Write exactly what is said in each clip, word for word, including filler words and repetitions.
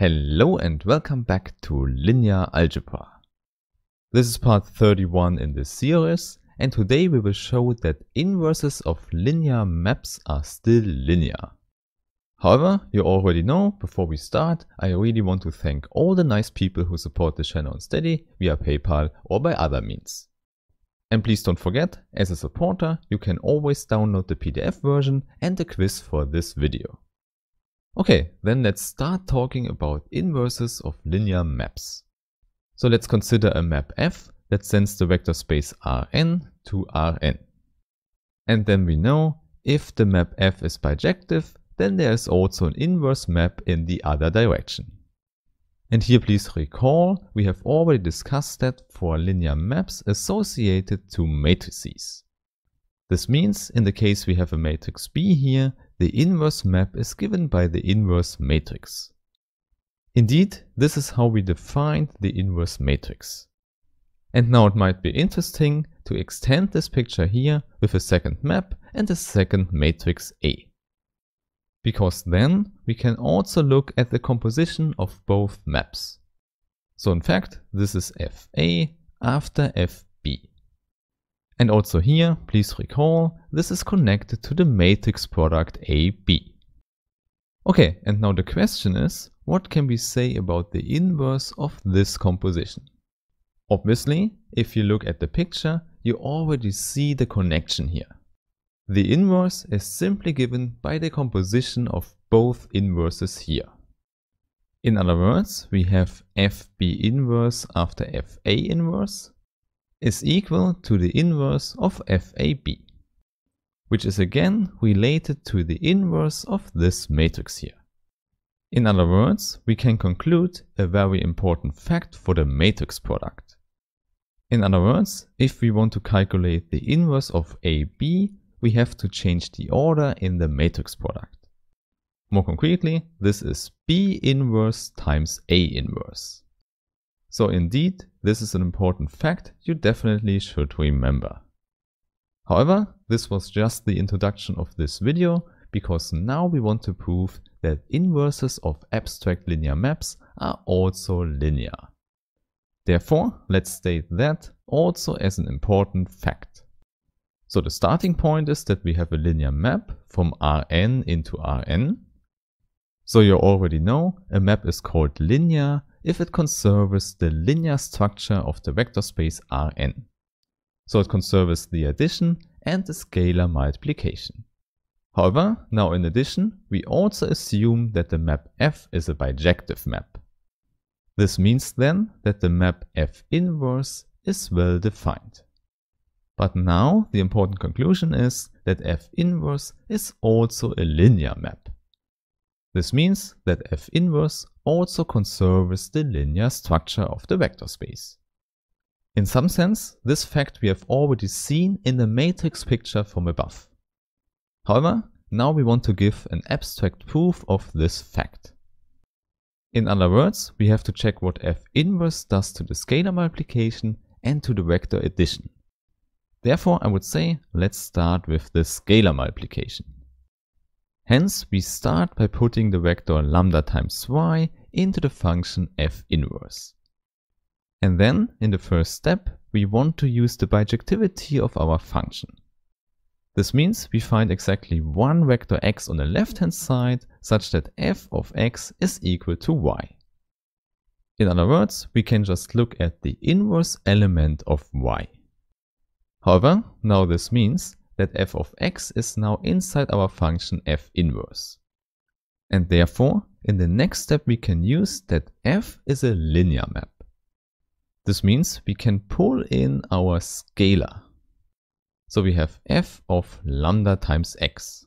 Hello and welcome back to Linear Algebra. This is part thirty-one in this series, and today we will show that inverses of linear maps are still linear. However, you already know, before we start, I really want to thank all the nice people who support the channel on Steady, via PayPal or by other means. And please don't forget, as a supporter, you can always download the P D F version and the quiz for this video. Okay, then let's start talking about inverses of linear maps. So let's consider a map F that sends the vector space Rn to Rn. And then we know if the map F is bijective, then there is also an inverse map in the other direction. And here please recall, we have already discussed that for linear maps associated to matrices. This means in the case we have a matrix B here, the inverse map is given by the inverse matrix. Indeed, this is how we defined the inverse matrix. And now it might be interesting to extend this picture here with a second map and a second matrix A. Because then we can also look at the composition of both maps. So in fact, this is F A after F B. And also here, please recall, this is connected to the matrix product A B. Okay, and now the question is, what can we say about the inverse of this composition? Obviously, if you look at the picture, you already see the connection here. The inverse is simply given by the composition of both inverses here. In other words, we have F B inverse after F A inverse is equal to the inverse of F A B, which is again related to the inverse of this matrix here. In other words, we can conclude a very important fact for the matrix product. In other words, if we want to calculate the inverse of A B, we have to change the order in the matrix product. More concretely, this is B inverse times A inverse. So indeed, this is an important fact you definitely should remember. However, this was just the introduction of this video, because now we want to prove that inverses of abstract linear maps are also linear. Therefore, let's state that also as an important fact. So the starting point is that we have a linear map from Rn into Rn. So you already know a map is called linear if it conserves the linear structure of the vector space Rn. So it conserves the addition and the scalar multiplication. However, now in addition, we also assume that the map F is a bijective map. This means then that the map F inverse is well defined. But now the important conclusion is that F inverse is also a linear map. This means that F inverse also conserves the linear structure of the vector space. In some sense, this fact we have already seen in the matrix picture from above. However, now we want to give an abstract proof of this fact. In other words, we have to check what F inverse does to the scalar multiplication and to the vector addition. Therefore, I would say, let's start with the scalar multiplication. Hence, we start by putting the vector lambda times y into the function F inverse. And then, in the first step, we want to use the bijectivity of our function. This means we find exactly one vector x on the left-hand side, such that f of x is equal to y. In other words, we can just look at the inverse element of y. However, now this means that f of x is now inside our function f inverse. And therefore, in the next step we can use that f is a linear map. This means we can pull in our scalar. So we have f of lambda times x.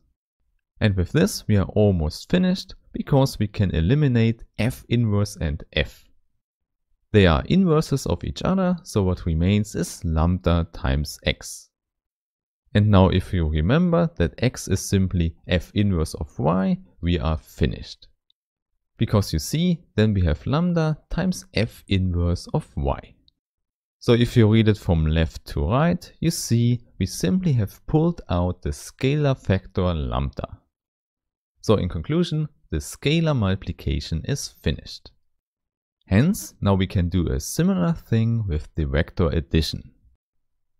And with this we are almost finished, because we can eliminate f inverse and f. They are inverses of each other, so what remains is lambda times x. And now if you remember that x is simply f inverse of y, we are finished. Because you see, then we have lambda times f inverse of y. So if you read it from left to right, you see we simply have pulled out the scalar factor lambda. So in conclusion, the scalar multiplication is finished. Hence, now we can do a similar thing with the vector addition.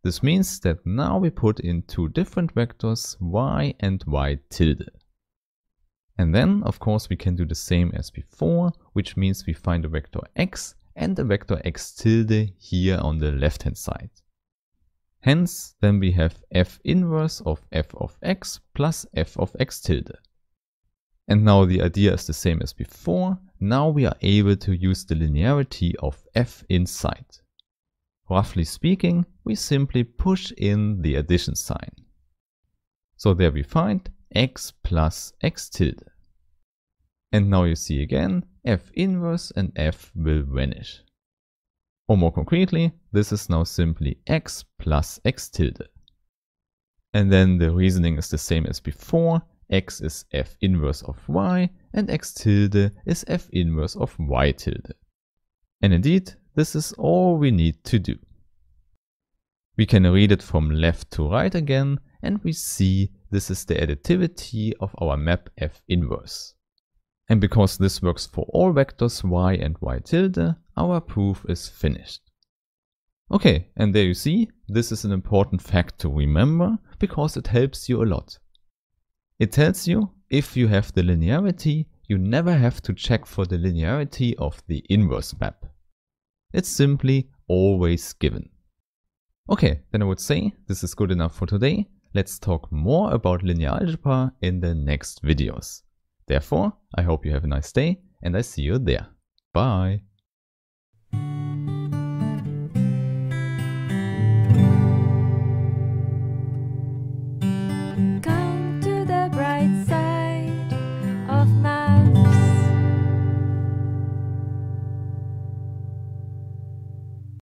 This means that now we put in two different vectors y and y tilde. And then, of course, we can do the same as before, which means we find a vector x and a vector x tilde here on the left hand side. Hence, then we have f inverse of f of x plus f of x tilde. And now the idea is the same as before. Now we are able to use the linearity of f inside. Roughly speaking, we simply push in the addition sign. So there we find x plus x tilde. And now you see again, f inverse and f will vanish. Or more concretely, this is now simply x plus x tilde. And then the reasoning is the same as before. X is f inverse of y and x tilde is f inverse of y tilde. And indeed, this is all we need to do. We can read it from left to right again, and we see this is the additivity of our map f inverse. And because this works for all vectors y and y tilde, our proof is finished. Okay, and there you see, this is an important fact to remember because it helps you a lot. It tells you if you have the linearity, you never have to check for the linearity of the inverse map. It's simply always given. Okay, then I would say this is good enough for today. Let's talk more about linear algebra in the next videos. Therefore, I hope you have a nice day and I see you there. Bye!